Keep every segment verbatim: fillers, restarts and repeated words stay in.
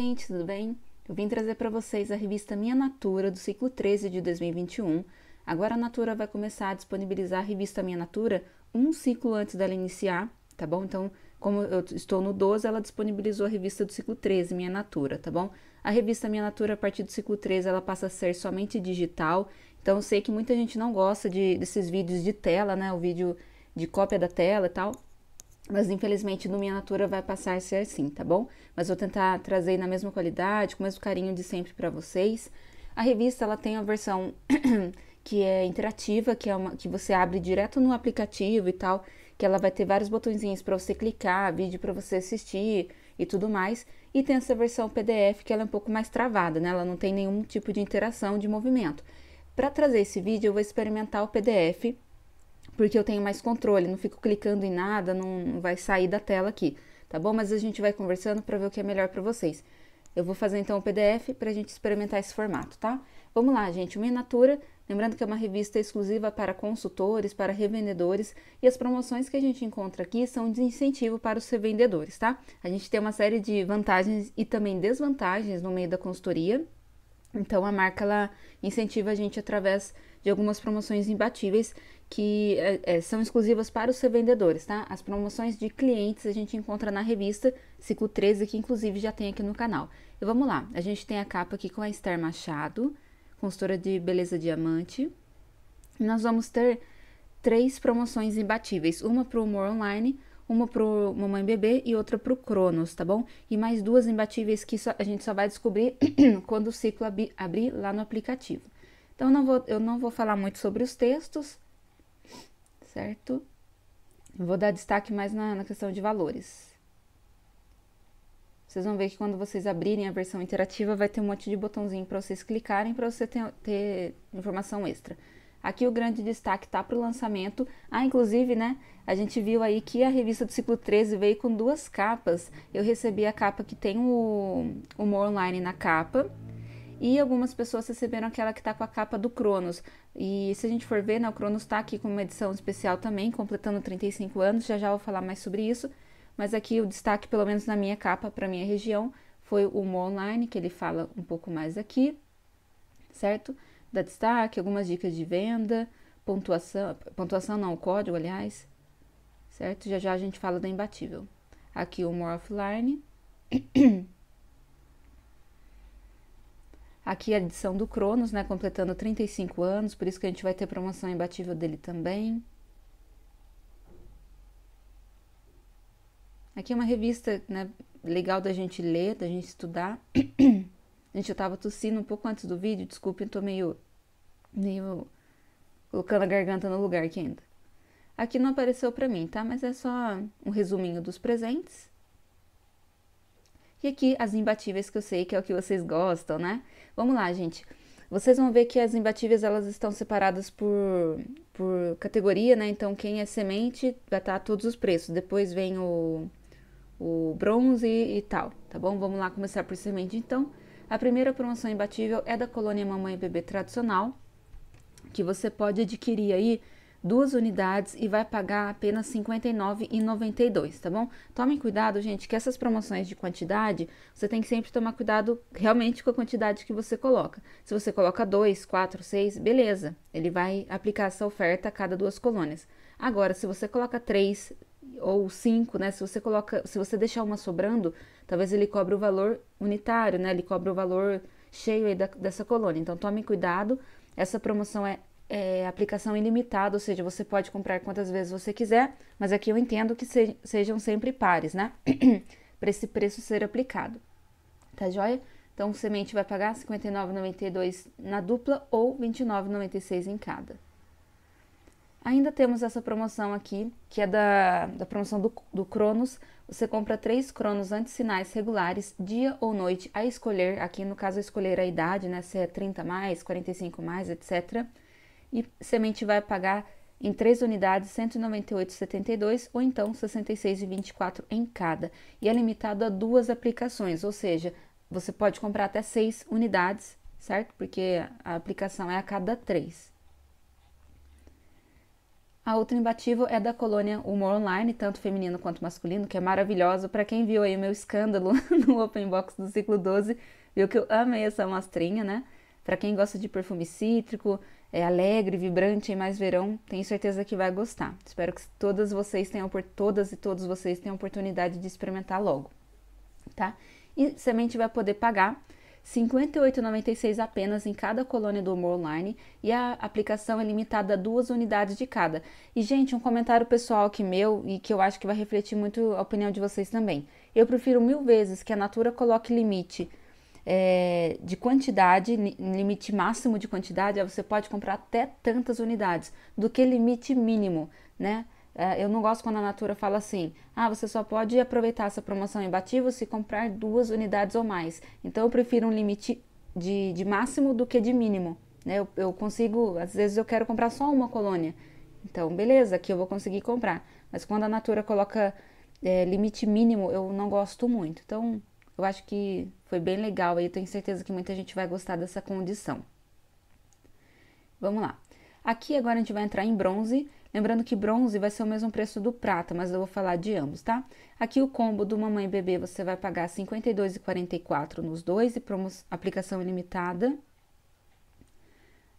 Gente, tudo bem? Eu vim trazer para vocês a revista Minha Natura, do ciclo treze de dois mil e vinte e um. Agora a Natura vai começar a disponibilizar a revista Minha Natura um ciclo antes dela iniciar, tá bom? Então, como eu estou no doze, ela disponibilizou a revista do ciclo treze, Minha Natura, tá bom? A revista Minha Natura, a partir do ciclo treze, ela passa a ser somente digital. Então, eu sei que muita gente não gosta de, desses vídeos de tela, né? O vídeo de cópia da tela e tal. Mas, infelizmente, no Minha Natura vai passar a ser assim, tá bom? Mas vou tentar trazer na mesma qualidade, com o mesmo carinho de sempre para vocês. A revista, ela tem a versão que é interativa, que, é uma, que você abre direto no aplicativo e tal, que ela vai ter vários botõezinhos para você clicar, vídeo para você assistir e tudo mais. E tem essa versão P D F, que ela é um pouco mais travada, né? Ela não tem nenhum tipo de interação, de movimento. Para trazer esse vídeo, eu vou experimentar o P D F, porque eu tenho mais controle, não fico clicando em nada, não vai sair da tela aqui, tá bom? Mas a gente vai conversando para ver o que é melhor para vocês. Eu vou fazer então o P D F para a gente experimentar esse formato, tá? Vamos lá, gente, o Minha Natura, lembrando que é uma revista exclusiva para consultores, para revendedores, e as promoções que a gente encontra aqui são de incentivo para os revendedores, tá? A gente tem uma série de vantagens e também desvantagens no meio da consultoria, então a marca, ela incentiva a gente através de algumas promoções imbatíveis que é, são exclusivas para os revendedores, tá? As promoções de clientes a gente encontra na revista, ciclo treze, que inclusive já tem aqui no canal. E vamos lá, a gente tem a capa aqui com a Esther Machado, consultora de Beleza Diamante. E nós vamos ter três promoções imbatíveis, uma para o Humor Online, uma para o Mamãe Bebê e outra para o Chronos, tá bom? E mais duas imbatíveis que só, a gente só vai descobrir quando o ciclo ab abrir lá no aplicativo. Então, não vou, eu não vou falar muito sobre os textos, certo? Eu vou dar destaque mais na, na questão de valores. Vocês vão ver que quando vocês abrirem a versão interativa, vai ter um monte de botãozinho para vocês clicarem, para você ter, ter informação extra. Aqui o grande destaque tá para o lançamento. Ah, inclusive, né, a gente viu aí que a revista do ciclo treze veio com duas capas. Eu recebi a capa que tem o Humor Online na capa. E algumas pessoas receberam aquela que tá com a capa do Chronos. E se a gente for ver, né, o Chronos tá aqui com uma edição especial também, completando trinta e cinco anos, já já vou falar mais sobre isso. Mas aqui o destaque, pelo menos na minha capa, para minha região, foi o Humor Online, que ele fala um pouco mais aqui, certo? Dá destaque, algumas dicas de venda, pontuação, pontuação não, o código, aliás, certo? Já já a gente fala da imbatível. Aqui o Humor Offline. Aqui a edição do Chronos, né, completando trinta e cinco anos, por isso que a gente vai ter promoção imbatível dele também. Aqui é uma revista, né, legal da gente ler, da gente estudar. Gente, eu tava tossindo um pouco antes do vídeo, desculpa, eu tô meio, meio colocando a garganta no lugar aqui ainda. Aqui não apareceu pra mim, tá? Mas é só um resuminho dos presentes. E aqui as imbatíveis, que eu sei que é o que vocês gostam, né? Vamos lá, gente. Vocês vão ver que as imbatíveis, elas estão separadas por, por categoria, né? Então, quem é semente vai estar todos os preços. Depois vem o, o bronze e tal, tá bom? Vamos lá começar por semente, então. A primeira promoção imbatível é da colônia Mamãe Bebê Tradicional, que você pode adquirir aí duas unidades e vai pagar apenas cinquenta e nove reais e noventa e dois centavos, tá bom? Tomem cuidado, gente, que essas promoções de quantidade, você tem que sempre tomar cuidado realmente com a quantidade que você coloca. Se você coloca dois, quatro, seis, beleza, ele vai aplicar essa oferta a cada duas colônias. Agora, se você coloca três ou cinco, né, se você coloca, se você deixar uma sobrando, talvez ele cobre o valor unitário, né, ele cobre o valor cheio aí da, dessa colônia. Então, tomem cuidado, essa promoção é É, aplicação ilimitada, ou seja, você pode comprar quantas vezes você quiser, mas aqui eu entendo que se, sejam sempre pares, né? Para esse preço ser aplicado, tá joia? Então, o semente vai pagar cinquenta e nove reais e noventa e dois centavos na dupla ou vinte e nove reais e noventa e seis centavos em cada. Ainda temos essa promoção aqui, que é da, da promoção do, do Chronos. Você compra três Chronos antissinais regulares, dia ou noite, a escolher. Aqui, no caso, a escolher a idade, né? Se é trinta mais, quarenta e cinco mais, etcétera. E semente vai pagar em três unidades cento e noventa e oito reais e setenta e dois centavos ou então sessenta e seis reais e vinte e quatro centavos em cada. E é limitado a duas aplicações, ou seja, você pode comprar até seis unidades, certo? Porque a aplicação é a cada três. A outra imbatível é da colônia Humor Online, tanto feminino quanto masculino, que é maravilhoso. Para quem viu aí o meu escândalo no Open Box do ciclo doze, viu que eu amei essa amostrinha, né? Para quem gosta de perfume cítrico, é alegre, vibrante e mais verão, tenho certeza que vai gostar. Espero que todas vocês tenham, todas e todos vocês tenham a oportunidade de experimentar logo, tá? E semente vai poder pagar cinquenta e oito reais e noventa e seis centavos apenas em cada colônia do Humor Online, e a aplicação é limitada a duas unidades de cada. E, gente, um comentário pessoal aqui meu, e que eu acho que vai refletir muito a opinião de vocês também. Eu prefiro mil vezes que a Natura coloque limite é, de quantidade, limite máximo de quantidade, você pode comprar até tantas unidades, do que limite mínimo, né? Eu não gosto quando a Natura fala assim, ah, você só pode aproveitar essa promoção imbatível se comprar duas unidades ou mais. Então, eu prefiro um limite de, de máximo do que de mínimo, né? Eu, eu consigo, às vezes eu quero comprar só uma colônia. Então, beleza, que eu vou conseguir comprar. Mas quando a Natura coloca é, limite mínimo, eu não gosto muito. Então, eu acho que foi bem legal. E eu tenho certeza que muita gente vai gostar dessa condição. Vamos lá. Aqui agora a gente vai entrar em bronze. Lembrando que bronze vai ser o mesmo preço do prata, mas eu vou falar de ambos, tá? Aqui o combo do Mamãe Bebê você vai pagar cinquenta e dois reais e quarenta e quatro centavos nos dois e aplicação ilimitada.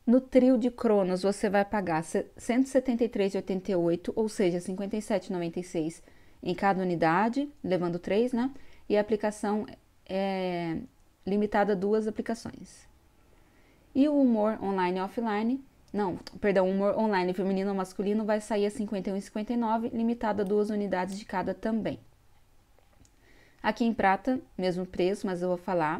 No trio de Chronos você vai pagar cento e setenta e três reais e oitenta e oito centavos, ou seja, cinquenta e sete reais e noventa e seis centavos em cada unidade, levando três, né? E a aplicação é limitada a duas aplicações. E o Humor Online e Offline... Não, perdão, Humor Online feminino ou masculino vai sair a cinquenta e um reais e cinquenta e nove centavos, limitado a duas unidades de cada também. Aqui em prata, mesmo preço, mas eu vou falar.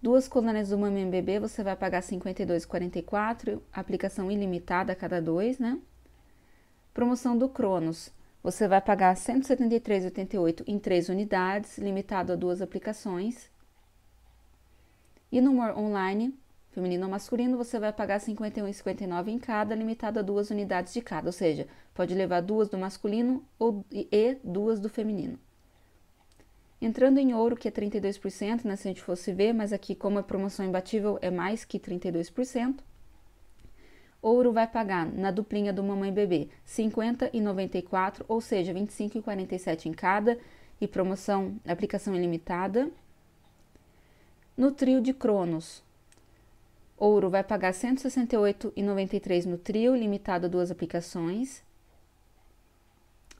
Duas colônias do Mamãe Bebê, você vai pagar cinquenta e dois reais e quarenta e quatro centavos, aplicação ilimitada a cada dois, né? Promoção do Chronos, você vai pagar cento e setenta e três reais e oitenta e oito centavos em três unidades, limitado a duas aplicações. E no Humor Online... feminino ou masculino, você vai pagar cinquenta e um reais e cinquenta e nove centavos em cada, limitado a duas unidades de cada. Ou seja, pode levar duas do masculino ou, e duas do feminino. Entrando em ouro, que é trinta e dois por cento, né, se a gente fosse ver, mas aqui como a promoção imbatível é mais que trinta e dois por cento. Ouro vai pagar na duplinha do Mamãe Bebê cinquenta reais e noventa e quatro centavos, ou seja, vinte e cinco reais e quarenta e sete centavos em cada, e promoção, aplicação ilimitada. No trio de Chronos, ouro vai pagar cento e sessenta e oito reais e noventa e três centavos no trio, limitado a duas aplicações.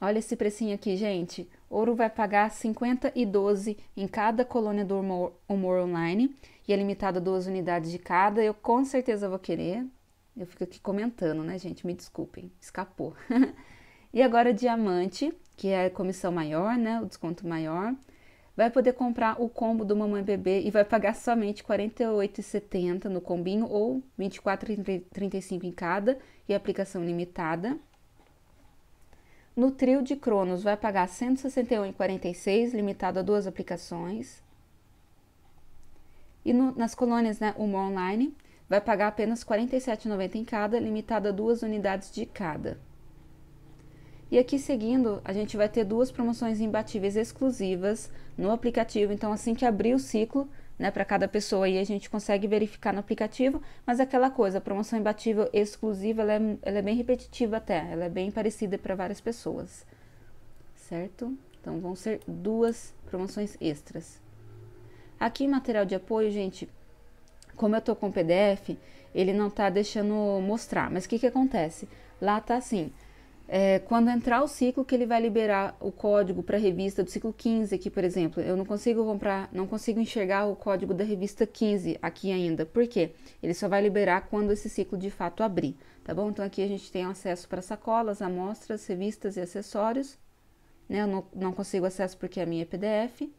Olha esse precinho aqui, gente. Ouro vai pagar cinquenta reais e doze centavos em cada colônia do Humor, Humor Online. E é limitado a duas unidades de cada. Eu com certeza vou querer. Eu fico aqui comentando, né, gente? Me desculpem, escapou. E agora diamante, que é a comissão maior, né? O desconto maior. Vai poder comprar o combo do Mamãe Bebê e vai pagar somente quarenta e oito reais e setenta centavos no combinho ou vinte e quatro reais e trinta e cinco centavos em cada e aplicação limitada. No trio de Chronos vai pagar cento e sessenta e um reais e quarenta e seis centavos, limitado a duas aplicações. E no, nas colônias, né, Humor Online vai pagar apenas quarenta e sete reais e noventa centavos em cada, limitado a duas unidades de cada. E aqui seguindo, a gente vai ter duas promoções imbatíveis exclusivas no aplicativo. Então, assim que abrir o ciclo, né, para cada pessoa aí, a gente consegue verificar no aplicativo. Mas aquela coisa, a promoção imbatível exclusiva, ela é, ela é bem repetitiva até. Ela é bem parecida para várias pessoas, certo? Então, vão ser duas promoções extras. Aqui, material de apoio, gente, como eu tô com o P D F, ele não tá deixando mostrar. Mas o que que acontece? Lá tá assim... É, quando entrar o ciclo que ele vai liberar o código para a revista do ciclo quinze aqui, por exemplo. Eu não consigo comprar, não consigo enxergar o código da revista quinze aqui ainda. Por quê? Ele só vai liberar quando esse ciclo de fato abrir, tá bom? Então, aqui a gente tem acesso para sacolas, amostras, revistas e acessórios, né? Eu não, não consigo acesso porque a minha é P D F.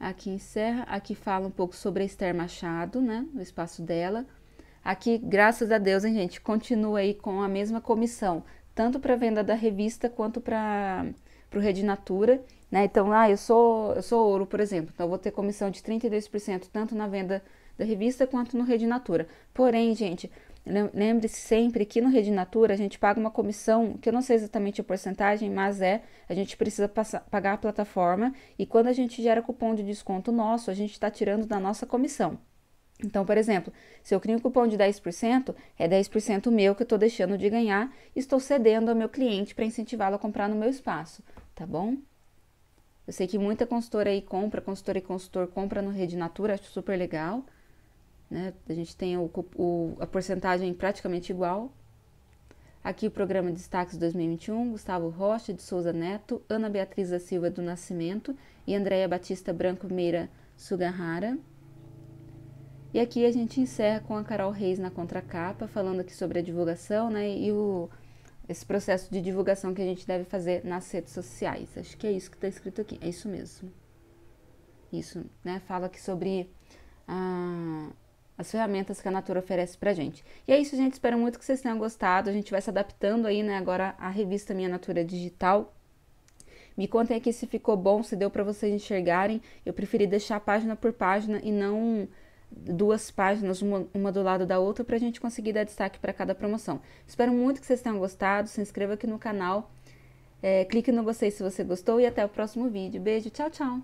Aqui encerra, aqui fala um pouco sobre a Esther Machado, né? O espaço dela. Aqui, graças a Deus, hein, gente, continua aí com a mesma comissão, tanto para venda da revista quanto para o Rede Natura, né? Então, lá ah, eu, sou, eu sou ouro, por exemplo, então eu vou ter comissão de trinta e dois por cento tanto na venda da revista quanto no Rede Natura. Porém, gente, lembre-se sempre que no Rede Natura a gente paga uma comissão, que eu não sei exatamente a porcentagem, mas é, a gente precisa passar, pagar a plataforma, e quando a gente gera cupom de desconto nosso, a gente está tirando da nossa comissão. Então, por exemplo, se eu crio um cupom de dez por cento, é dez por cento meu que eu estou deixando de ganhar e estou cedendo ao meu cliente para incentivá-lo a comprar no meu espaço, tá bom? Eu sei que muita consultora aí compra, consultora e consultor compra no Rede Natura, acho super legal, né? A gente tem o, o, a porcentagem praticamente igual. Aqui o programa Destaques dois mil e vinte e um, Gustavo Rocha de Souza Neto, Ana Beatriz da Silva do Nascimento e Andréia Batista Branco Meira Sugahara. E aqui a gente encerra com a Carol Reis na contracapa, falando aqui sobre a divulgação, né, e o, esse processo de divulgação que a gente deve fazer nas redes sociais. Acho que é isso que está escrito aqui, é isso mesmo. Isso, né, fala aqui sobre ah, as ferramentas que a Natura oferece pra gente. E é isso, gente, espero muito que vocês tenham gostado, a gente vai se adaptando aí, né, agora à revista Minha Natura Digital. Me contem aqui se ficou bom, se deu pra vocês enxergarem, eu preferi deixar página por página e não... duas páginas, uma, uma do lado da outra, para a gente conseguir dar destaque para cada promoção. Espero muito que vocês tenham gostado, se inscreva aqui no canal, é, clique no gostei se você gostou e até o próximo vídeo. Beijo, tchau, tchau!